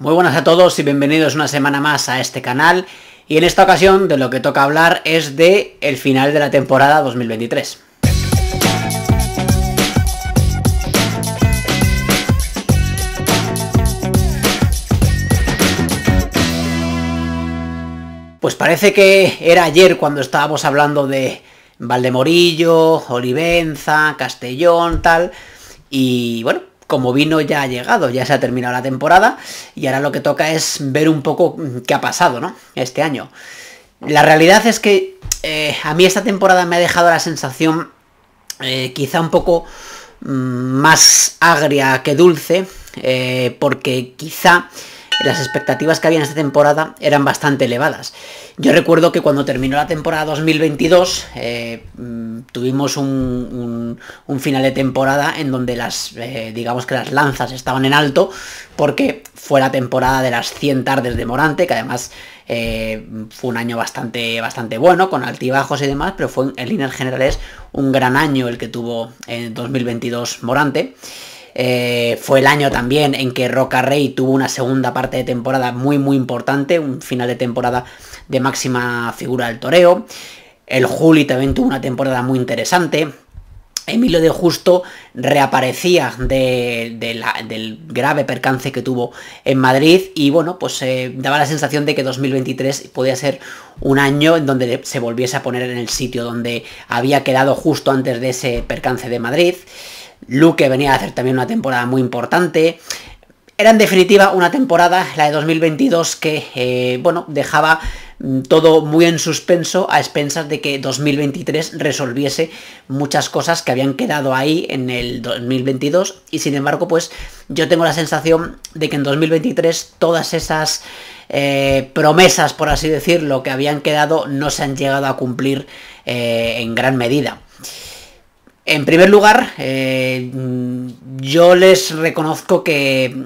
Muy buenas a todos y bienvenidos una semana más a este canal, y en esta ocasión de lo que toca hablar es de el final de la temporada 2023. Pues parece que era ayer cuando estábamos hablando de Valdemorillo, Olivenza, Castellón, tal, y bueno, como vino ya ha llegado, ya se ha terminado la temporada y ahora lo que toca es ver un poco qué ha pasado, ¿no? Este año. La realidad es que a mí esta temporada me ha dejado la sensación quizá un poco más agria que dulce, porque quizá las expectativas que había en esta temporada eran bastante elevadas. Yo recuerdo que cuando terminó la temporada 2022 tuvimos un final de temporada en donde las digamos que las lanzas estaban en alto, porque fue la temporada de las 100 tardes de Morante, que además fue un año bastante bueno, con altibajos y demás, pero fue en líneas generales un gran año el que tuvo en 2022 Morante. Fue el año también en que Roca Rey tuvo una segunda parte de temporada muy importante, un final de temporada de máxima figura del toreo. El Juli también tuvo una temporada muy interesante. Emilio de Justo reaparecía del grave percance que tuvo en Madrid y bueno, pues daba la sensación de que 2023 podía ser un año en donde se volviese a poner en el sitio donde había quedado justo antes de ese percance de Madrid. Luke venía a hacer también una temporada muy importante. Era en definitiva una temporada, la de 2022, que bueno, dejaba todo muy en suspenso a expensas de que 2023 resolviese muchas cosas que habían quedado ahí en el 2022, y sin embargo pues yo tengo la sensación de que en 2023 todas esas promesas, por así decirlo, que habían quedado no se han llegado a cumplir en gran medida. En primer lugar, yo les reconozco que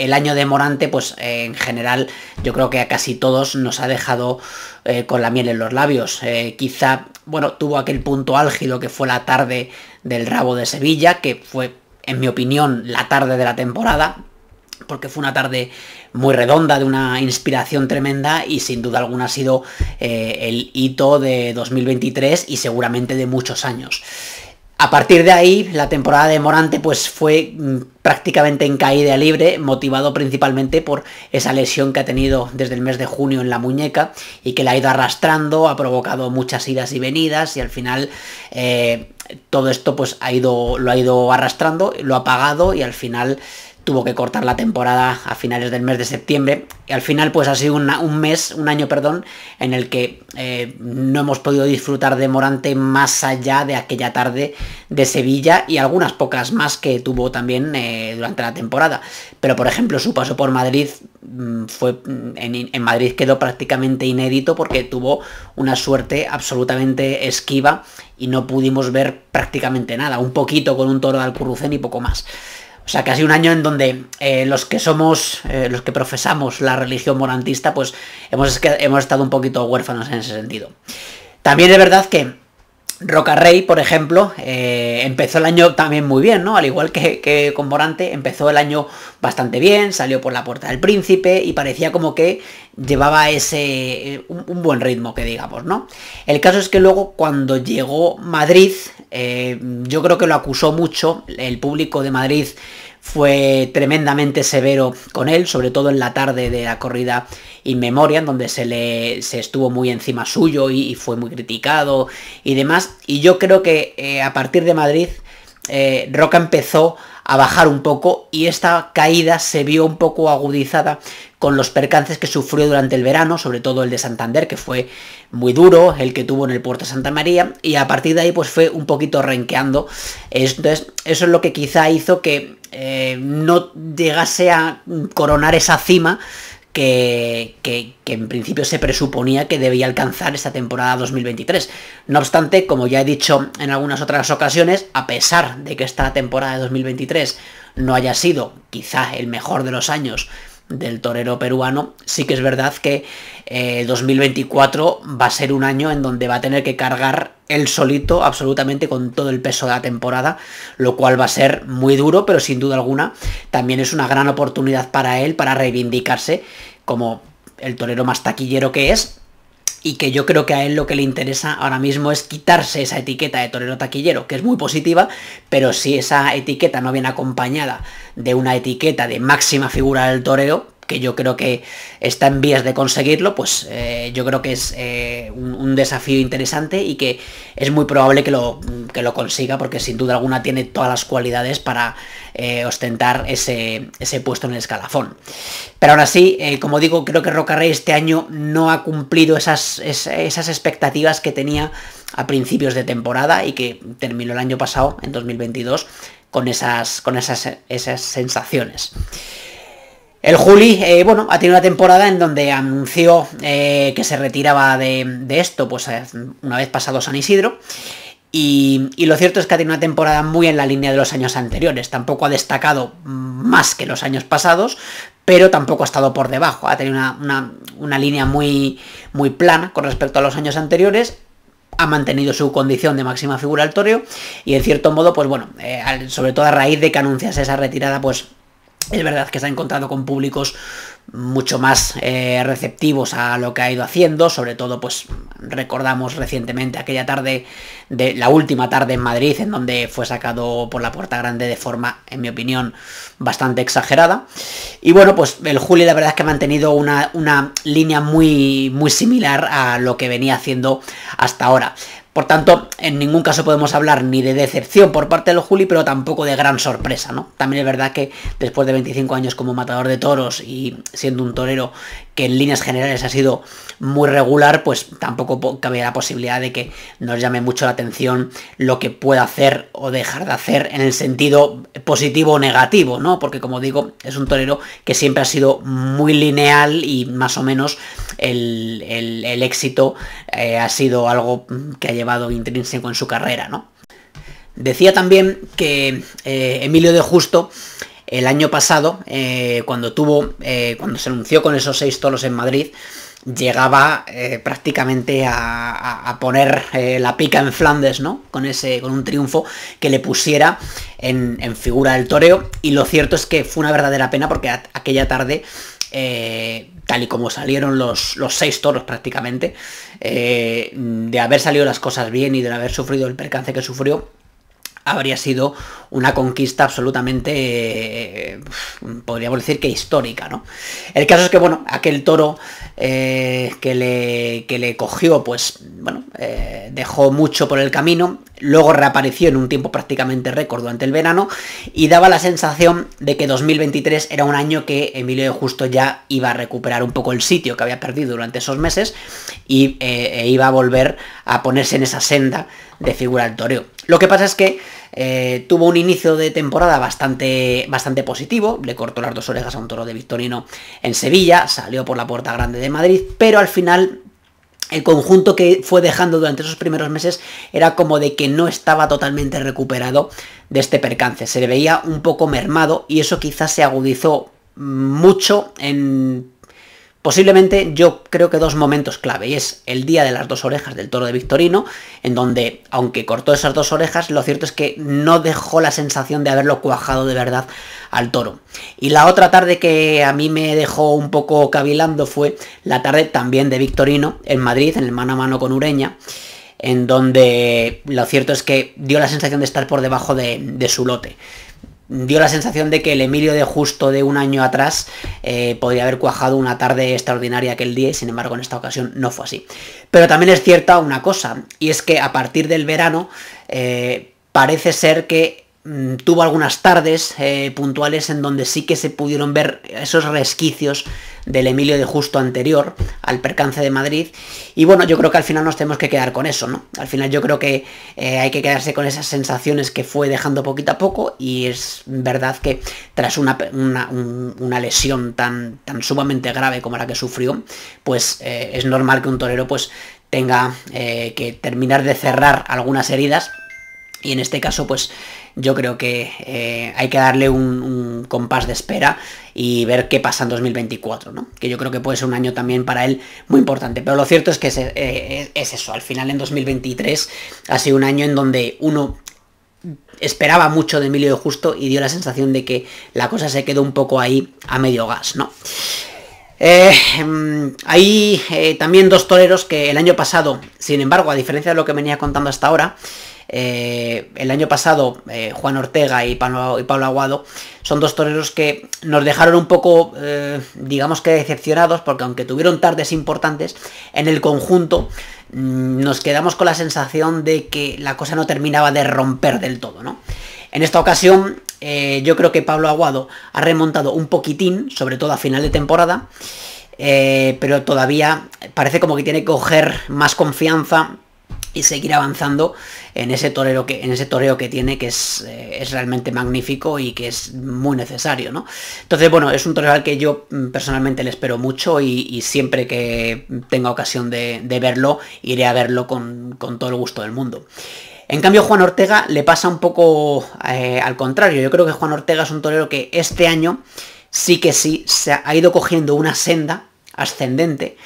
el año de Morante, pues en general, yo creo que a casi todos nos ha dejado con la miel en los labios. Quizá, bueno, tuvo aquel punto álgido que fue la tarde del Rabo de Sevilla, que fue, en mi opinión, la tarde de la temporada, porque fue una tarde muy redonda, de una inspiración tremenda, y sin duda alguna ha sido el hito de 2023 y seguramente de muchos años. A partir de ahí, la temporada de Morante pues fue prácticamente en caída libre, motivado principalmente por esa lesión que ha tenido desde el mes de junio en la muñeca y que la ha ido arrastrando, ha provocado muchas idas y venidas, y al final todo esto pues lo ha ido arrastrando, lo ha pagado, y al final tuvo que cortar la temporada a finales del mes de septiembre. Y al final pues ha sido un año en el que no hemos podido disfrutar de Morante más allá de aquella tarde de Sevilla y algunas pocas más que tuvo también durante la temporada. Pero por ejemplo su paso por Madrid fue en Madrid quedó prácticamente inédito, porque tuvo una suerte absolutamente esquiva y no pudimos ver prácticamente nada, un poquito con un toro de Alcurrucén y poco más. O sea, casi un año en donde los que profesamos la religión morantista, pues hemos estado un poquito huérfanos en ese sentido. También es verdad que Roca Rey, por ejemplo, empezó el año también muy bien, ¿no? Al igual que con Morante, empezó el año bastante bien, salió por la Puerta del Príncipe y parecía como que llevaba un buen ritmo, que digamos, ¿no? El caso es que luego, cuando llegó Madrid, yo creo que lo acusó mucho. El público de Madrid fue tremendamente severo con él, sobre todo en la tarde de la corrida in memoriam, donde se estuvo muy encima suyo y fue muy criticado y demás. Y yo creo que a partir de Madrid Roca empezó a bajar un poco, y esta caída se vio un poco agudizada con los percances que sufrió durante el verano, sobre todo el de Santander, que fue muy duro, el que tuvo en el Puerto de Santa María, y a partir de ahí pues fue un poquito renqueando. Entonces eso es lo que quizá hizo que no llegase a coronar esa cima que en principio se presuponía que debía alcanzar esta temporada 2023. No obstante, como ya he dicho en algunas otras ocasiones, a pesar de que esta temporada de 2023 no haya sido quizá el mejor de los años del torero peruano, sí que es verdad que 2024 va a ser un año en donde va a tener que cargar él solito absolutamente con todo el peso de la temporada, lo cual va a ser muy duro, pero sin duda alguna también es una gran oportunidad para él para reivindicarse como el torero más taquillero que es, y que yo creo que a él lo que le interesa ahora mismo es quitarse esa etiqueta de torero taquillero, que es muy positiva, pero si esa etiqueta no viene acompañada de una etiqueta de máxima figura del toreo, que yo creo que está en vías de conseguirlo, pues yo creo que es un desafío interesante y que es muy probable que lo consiga, porque sin duda alguna tiene todas las cualidades para ostentar ese puesto en el escalafón. Pero ahora sí, como digo, creo que Roca Rey este año no ha cumplido esas expectativas que tenía a principios de temporada y que terminó el año pasado, en 2022, con esas sensaciones. El Juli, bueno, ha tenido una temporada en donde anunció que se retiraba de esto, pues una vez pasado San Isidro, y lo cierto es que ha tenido una temporada muy en la línea de los años anteriores. Tampoco ha destacado más que los años pasados, pero tampoco ha estado por debajo. Ha tenido una línea muy plana con respecto a los años anteriores. Ha mantenido su condición de máxima figura del toreo, y en cierto modo, pues bueno, sobre todo a raíz de que anunciase esa retirada, pues es verdad que se ha encontrado con públicos mucho más receptivos a lo que ha ido haciendo. Sobre todo, pues recordamos recientemente aquella tarde, la última tarde en Madrid, en donde fue sacado por la puerta grande de forma, en mi opinión, bastante exagerada. Y bueno, pues el Juli la verdad es que ha mantenido una línea muy similar a lo que venía haciendo hasta ahora. Por tanto, en ningún caso podemos hablar ni de decepción por parte del Juli, pero tampoco de gran sorpresa, ¿no? También es verdad que después de 25 años como matador de toros y siendo un torero que en líneas generales ha sido muy regular, pues tampoco cabe la posibilidad de que nos llame mucho la atención lo que pueda hacer o dejar de hacer en el sentido positivo o negativo, ¿no? Porque, como digo, es un torero que siempre ha sido muy lineal y más o menos el éxito ha sido algo que haya llevado intrínseco en su carrera, ¿no? Decía también que Emilio de Justo el año pasado, cuando se anunció con esos 6 toros en Madrid, llegaba prácticamente a poner la pica en Flandes, ¿no? Con un triunfo que le pusiera en figura del toreo, y lo cierto es que fue una verdadera pena, porque aquella tarde, tal y como salieron los 6 toros prácticamente, de haber salido las cosas bien y de haber sufrido el percance que sufrió, habría sido una conquista absolutamente, podríamos decir que histórica, ¿no? El caso es que, bueno, aquel toro que le cogió, pues, bueno, dejó mucho por el camino. Luego reapareció en un tiempo prácticamente récord durante el verano, y daba la sensación de que 2023 era un año que Emilio de Justo ya iba a recuperar un poco el sitio que había perdido durante esos meses, y iba a volver a ponerse en esa senda de figura del toreo. Lo que pasa es que tuvo un inicio de temporada bastante positivo. Le cortó las 2 orejas a un toro de Victorino en Sevilla, salió por la puerta grande de Madrid, pero al final el conjunto que fue dejando durante esos primeros meses era como de que no estaba totalmente recuperado de este percance. Se le veía un poco mermado, y eso quizás se agudizó mucho en, posiblemente, yo creo que 2 momentos clave. Y es el día de las 2 orejas del toro de Victorino, en donde, aunque cortó esas 2 orejas, lo cierto es que no dejó la sensación de haberlo cuajado de verdad al toro. Y la otra tarde que a mí me dejó un poco cavilando fue la tarde también de Victorino en Madrid, en el mano a mano con Ureña, en donde lo cierto es que dio la sensación de estar por debajo de su lote. Dio la sensación de que el Emilio de Justo de un año atrás podría haber cuajado una tarde extraordinaria aquel día, y sin embargo en esta ocasión no fue así. Pero también es cierta una cosa, y es que a partir del verano parece ser que tuvo algunas tardes puntuales en donde sí que se pudieron ver esos resquicios del Emilio de Justo anterior al percance de Madrid. Y bueno, yo creo que al final nos tenemos que quedar con eso, ¿no? Al final yo creo que hay que quedarse con esas sensaciones que fue dejando poquito a poco, y es verdad que tras una lesión tan sumamente grave como la que sufrió, pues es normal que un torero pues tenga que terminar de cerrar algunas heridas, y en este caso pues yo creo que hay que darle un compás de espera y ver qué pasa en 2024, ¿no? Que yo creo que puede ser un año también para él muy importante. Pero lo cierto es que es eso, al final en 2023 ha sido un año en donde uno esperaba mucho de Emilio de Justo y dio la sensación de que la cosa se quedó un poco ahí a medio gas, ¿no? Hay también dos toreros que el año pasado, sin embargo, a diferencia de lo que venía contando hasta ahora, el año pasado Juan Ortega y Pablo Aguado son dos toreros que nos dejaron un poco, digamos que decepcionados, porque aunque tuvieron tardes importantes, en el conjunto nos quedamos con la sensación de que la cosa no terminaba de romper del todo, ¿no? En esta ocasión yo creo que Pablo Aguado ha remontado un poquitín, sobre todo a final de temporada, pero todavía parece como que tiene que coger más confianza y seguir avanzando en ese toreo que tiene, que es realmente magnífico y que es muy necesario, ¿no? Entonces, bueno, es un torero al que yo personalmente le espero mucho y siempre que tenga ocasión de verlo, iré a verlo con todo el gusto del mundo. En cambio, Juan Ortega le pasa un poco al contrario. Yo creo que Juan Ortega es un torero que este año sí que sí se ha ido cogiendo una senda ascendente,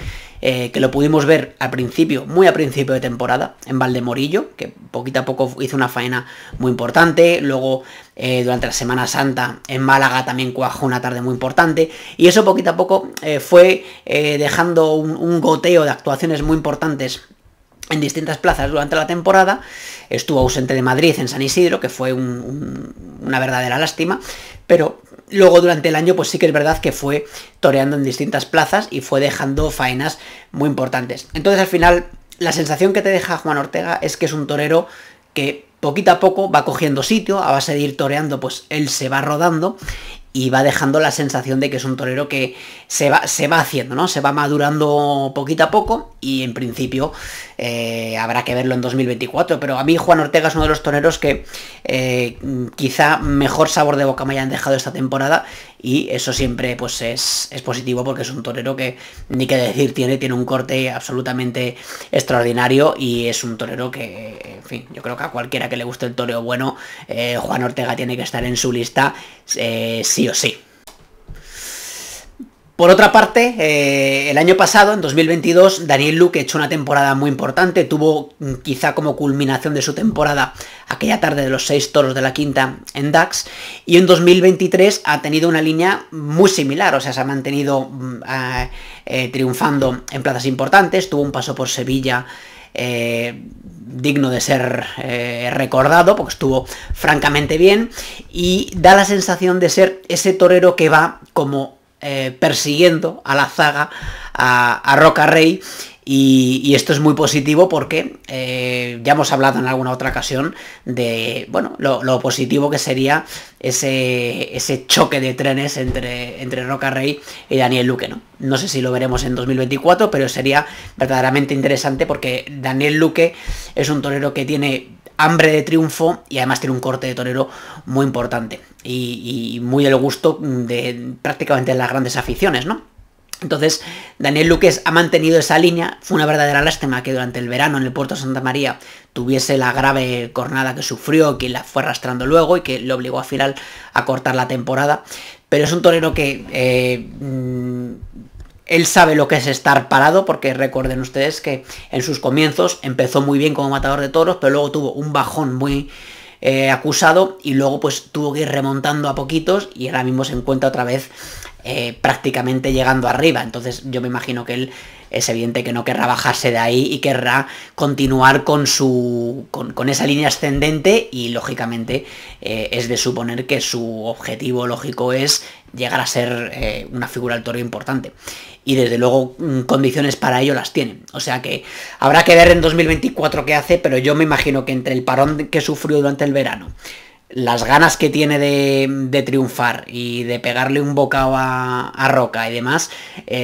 que lo pudimos ver al principio, muy a principio de temporada, en Valdemorillo, que poquito a poco hizo una faena muy importante, luego durante la Semana Santa en Málaga también cuajó una tarde muy importante, y eso poquito a poco fue dejando un goteo de actuaciones muy importantes en distintas plazas durante la temporada. Estuvo ausente de Madrid en San Isidro, que fue una verdadera lástima, pero luego durante el año pues sí que es verdad que fue toreando en distintas plazas y fue dejando faenas muy importantes. Entonces al final la sensación que te deja Juan Ortega es que es un torero que poquito a poco va cogiendo sitio, a base de ir toreando pues él se va rodando y va dejando la sensación de que es un torero que se va haciendo, ¿no? Se va madurando poquito a poco y en principio habrá que verlo en 2024. Pero a mí Juan Ortega es uno de los toreros que quizá mejor sabor de boca me hayan dejado esta temporada y eso siempre pues es positivo, porque es un torero que ni que decir tiene un corte absolutamente extraordinario y es un torero que, en fin, yo creo que a cualquiera que le guste el toreo bueno, Juan Ortega tiene que estar en su lista sí o sí. Por otra parte, el año pasado, en 2022, Daniel Luque echó una temporada muy importante, tuvo quizá como culminación de su temporada aquella tarde de los 6 toros de la quinta en Dax, y en 2023 ha tenido una línea muy similar, o sea, se ha mantenido triunfando en plazas importantes, tuvo un paso por Sevilla digno de ser recordado, porque estuvo francamente bien, y da la sensación de ser ese torero que va como persiguiendo a la zaga a Roca Rey, y esto es muy positivo porque ya hemos hablado en alguna otra ocasión de, bueno, lo positivo que sería ese choque de trenes entre Roca Rey y Daniel Luque, ¿no? No sé si lo veremos en 2024, pero sería verdaderamente interesante porque Daniel Luque es un torero que tiene hambre de triunfo y además tiene un corte de torero muy importante y muy del gusto de prácticamente las grandes aficiones, ¿no? Entonces, Daniel Luque ha mantenido esa línea. Fue una verdadera lástima que durante el verano en el Puerto Santa María tuviese la grave cornada que sufrió, que la fue arrastrando luego y que le obligó al final a cortar la temporada. Pero es un torero que él sabe lo que es estar parado, porque recuerden ustedes que en sus comienzos empezó muy bien como matador de toros, pero luego tuvo un bajón muy acusado y luego pues tuvo que ir remontando a poquitos y ahora mismo se encuentra otra vez prácticamente llegando arriba. Entonces yo me imagino que él es evidente que no querrá bajarse de ahí y querrá continuar con esa línea ascendente y lógicamente es de suponer que su objetivo lógico es llegar a ser una figura del toreo importante. Y desde luego condiciones para ello las tienen. O sea que habrá que ver en 2024 qué hace, pero yo me imagino que entre el parón que sufrió durante el verano, las ganas que tiene de triunfar y de pegarle un bocado a Roca y demás,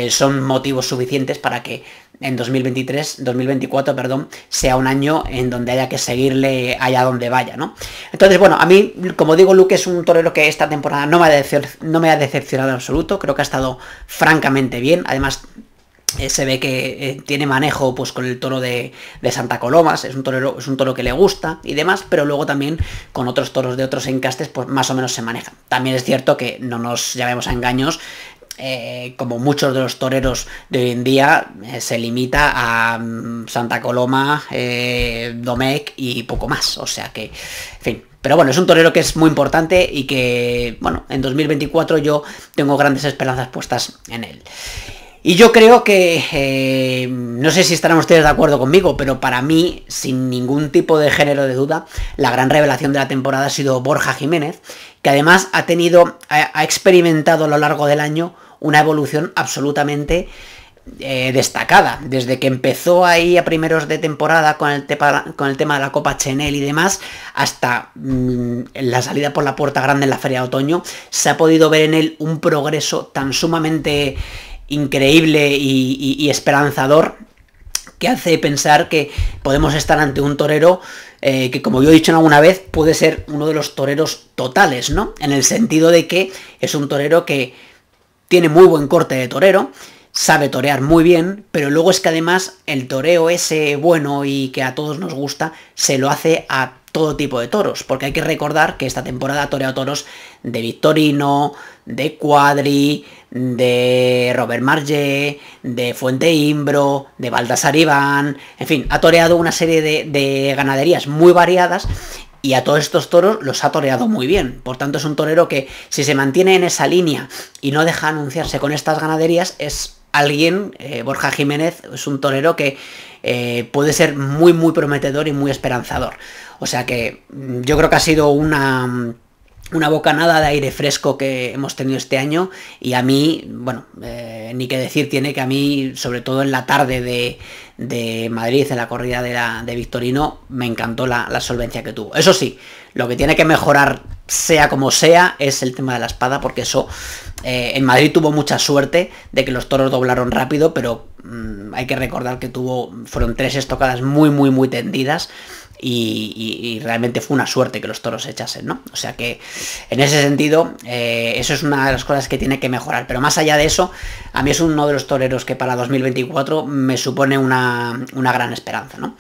son motivos suficientes para que en 2024, sea un año en donde haya que seguirle allá donde vaya, ¿no? Entonces, bueno, a mí, como digo, Luke es un torero que esta temporada no me ha decepcionado en absoluto, creo que ha estado francamente bien, además se ve que tiene manejo pues con el toro de Santa Colomas, es un toro que le gusta y demás, pero luego también con otros toros de otros encastes pues más o menos se maneja. También es cierto que no nos llevemos a engaños, como muchos de los toreros de hoy en día, se limita a Santa Coloma, Domecq y poco más, o sea que, en fin. Pero bueno, es un torero que es muy importante y que, bueno, en 2024 yo tengo grandes esperanzas puestas en él. Y yo creo que, no sé si estarán ustedes de acuerdo conmigo, pero para mí, sin ningún tipo de género de duda, la gran revelación de la temporada ha sido Borja Jiménez, que además ha experimentado a lo largo del año una evolución absolutamente destacada. Desde que empezó ahí a primeros de temporada con el tema de la Copa Chenel y demás, hasta la salida por la puerta grande en la Feria de Otoño, se ha podido ver en él un progreso tan sumamente increíble y esperanzador, que hace pensar que podemos estar ante un torero que, como yo he dicho alguna vez, puede ser uno de los toreros totales, ¿no? En el sentido de que es un torero que tiene muy buen corte de torero, sabe torear muy bien, pero luego es que además el toreo ese bueno y que a todos nos gusta, se lo hace a todo tipo de toros, porque hay que recordar que esta temporada ha toreado toros de Victorino, de Cuadri, de Robert Marge, de Fuente Imbro, de Baldassar Iván, en fin, ha toreado una serie de ganaderías muy variadas y a todos estos toros los ha toreado muy bien. Por tanto, es un torero que, si se mantiene en esa línea y no deja anunciarse con estas ganaderías, es alguien, Borja Jiménez, es un torero que puede ser muy, muy prometedor y muy esperanzador. O sea que yo creo que ha sido una bocanada de aire fresco que hemos tenido este año, y a mí, bueno, ni que decir tiene que a mí, sobre todo en la tarde de Madrid, en la corrida de Victorino, me encantó la solvencia que tuvo. Eso sí, lo que tiene que mejorar, sea como sea, es el tema de la espada, porque eso, en Madrid tuvo mucha suerte de que los toros doblaron rápido, pero hay que recordar que fueron tres estocadas muy, muy, muy tendidas, y realmente fue una suerte que los toros se echasen, ¿no? O sea que, en ese sentido, eso es una de las cosas que tiene que mejorar. Pero más allá de eso, a mí es uno de los toreros que para 2024 me supone una gran esperanza, ¿no?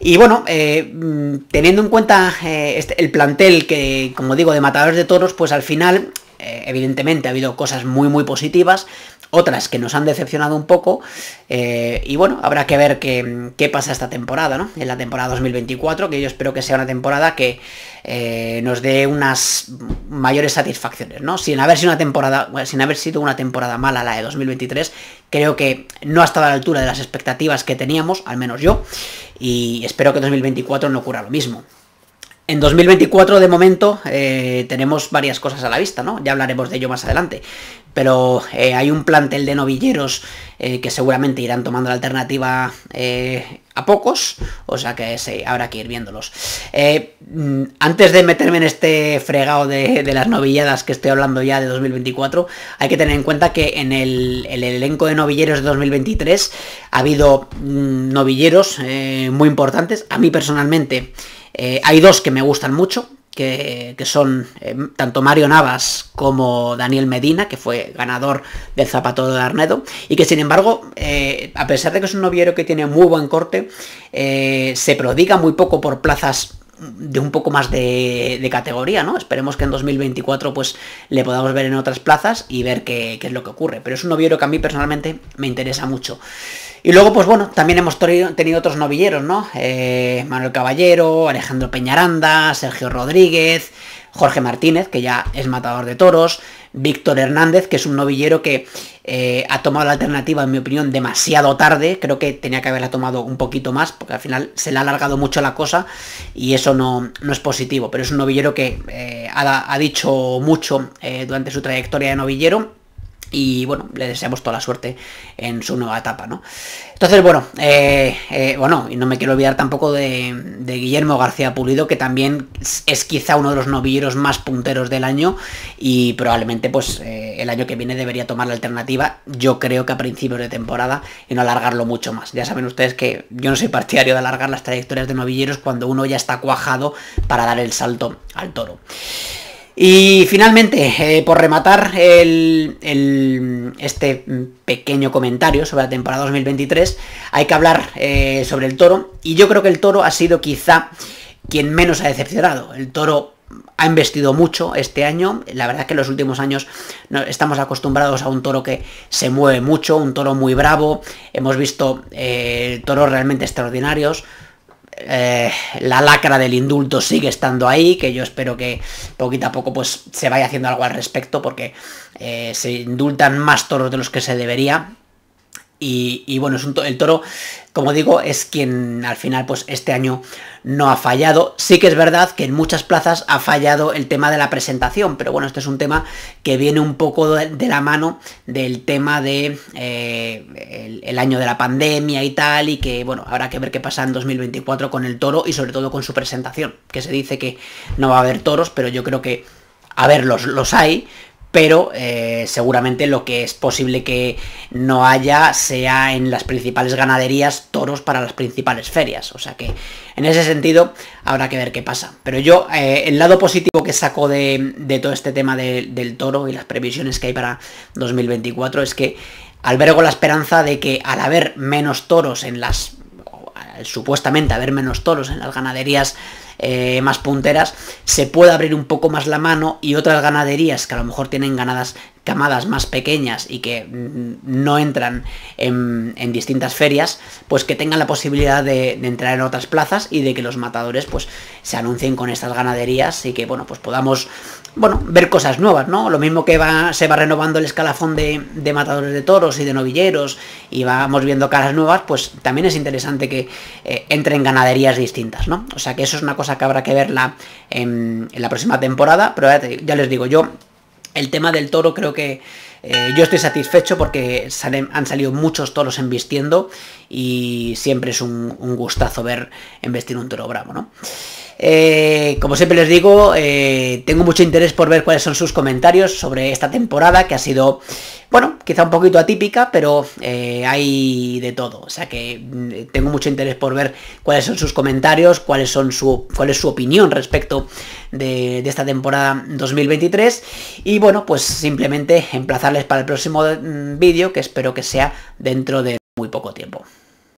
Y bueno, teniendo en cuenta el plantel que, como digo, de matadores de toros, pues al final, evidentemente ha habido cosas muy, muy positivas, otras que nos han decepcionado un poco, y bueno, habrá que ver qué pasa esta temporada, ¿no? En la temporada 2024, que yo espero que sea una temporada que nos dé unas mayores satisfacciones, ¿no? Sin haber sido una temporada mala la de 2023, creo que no ha estado a la altura de las expectativas que teníamos, al menos yo, y espero que en 2024 no ocurra lo mismo. En 2024, de momento, tenemos varias cosas a la vista, ¿no? Ya hablaremos de ello más adelante. Pero hay un plantel de novilleros que seguramente irán tomando la alternativa a pocos, o sea que habrá que ir viéndolos. Antes de meterme en este fregado de las novilladas que estoy hablando ya de 2024, hay que tener en cuenta que en el elenco de novilleros de 2023 ha habido novilleros muy importantes. A mí personalmente hay dos que me gustan mucho, que son tanto Mario Navas como Daniel Medina, que fue ganador del Zapatero de Arnedo, y que sin embargo, a pesar de que es un novillero que tiene muy buen corte, se prodiga muy poco por plazas de un poco más de categoría, ¿no? Esperemos que en 2024 pues le podamos ver en otras plazas y ver qué es lo que ocurre, pero es un novillero que a mí personalmente me interesa mucho. Y luego, pues bueno, también hemos tenido otros novilleros, ¿no? Manuel Caballero, Alejandro Peñaranda, Sergio Rodríguez, Jorge Martínez, que ya es matador de toros, Víctor Hernández, que es un novillero que ha tomado la alternativa, en mi opinión, demasiado tarde. Creo que tenía que haberla tomado un poquito más, porque al final se le ha alargado mucho la cosa y eso no es positivo. Pero es un novillero que ha dicho mucho durante su trayectoria de novillero. Y bueno, le deseamos toda la suerte en su nueva etapa, ¿no? Entonces, bueno, y no me quiero olvidar tampoco de Guillermo García Pulido, que también es quizá uno de los novilleros más punteros del año y probablemente pues el año que viene debería tomar la alternativa, yo creo que a principios de temporada, y no alargarlo mucho más. Ya saben ustedes que yo no soy partidario de alargar las trayectorias de novilleros cuando uno ya está cuajado para dar el salto al toro. Y finalmente, por rematar este pequeño comentario sobre la temporada 2023, hay que hablar sobre el Toro, y yo creo que el Toro ha sido quizá quien menos ha decepcionado. El Toro ha investido mucho este año. La verdad es que en los últimos años estamos acostumbrados a un Toro que se mueve mucho, un Toro muy bravo. Hemos visto toros realmente extraordinarios. La lacra del indulto sigue estando ahí, que yo espero que poquito a poco pues se vaya haciendo algo al respecto, porque se indultan más toros de los que se debería. Y bueno, el Toro, como digo, es quien al final pues este año no ha fallado. Sí que es verdad que en muchas plazas ha fallado el tema de la presentación, pero bueno, este es un tema que viene un poco de la mano del tema de el año de la pandemia y tal, y que bueno, habrá que ver qué pasa en 2024 con el Toro y sobre todo con su presentación, que se dice que no va a haber toros, pero yo creo que, a ver, los hay. Pero seguramente lo que es posible que no haya sea en las principales ganaderías toros para las principales ferias. O sea que en ese sentido habrá que ver qué pasa. Pero yo, el lado positivo que saco de todo este tema del toro y las previsiones que hay para 2024 es que albergo la esperanza de que al haber menos toros en las... supuestamente haber menos toros en las ganaderías más punteras, se puede abrir un poco más la mano, y otras ganaderías que a lo mejor tienen camadas más pequeñas y que no entran en distintas ferias, pues que tengan la posibilidad de entrar en otras plazas, y de que los matadores pues se anuncien con estas ganaderías, y que bueno, pues podamos ver cosas nuevas, ¿no? Lo mismo que se va renovando el escalafón de matadores de toros y de novilleros, y vamos viendo caras nuevas, pues también es interesante que entren ganaderías distintas, ¿no? O sea que eso es una cosa que habrá que verla en la próxima temporada, pero ya les digo, yo el tema del toro creo que yo estoy satisfecho, porque han salido muchos toros embistiendo, y siempre es un gustazo ver embestir un toro bravo, ¿no? Como siempre les digo, tengo mucho interés por ver cuáles son sus comentarios sobre esta temporada, que ha sido, bueno, quizá un poquito atípica, pero hay de todo. O sea que tengo mucho interés por ver cuáles son sus comentarios, cuál es su opinión respecto de esta temporada 2023. Y bueno, pues simplemente emplazarles para el próximo vídeo, que espero que sea dentro de muy poco tiempo.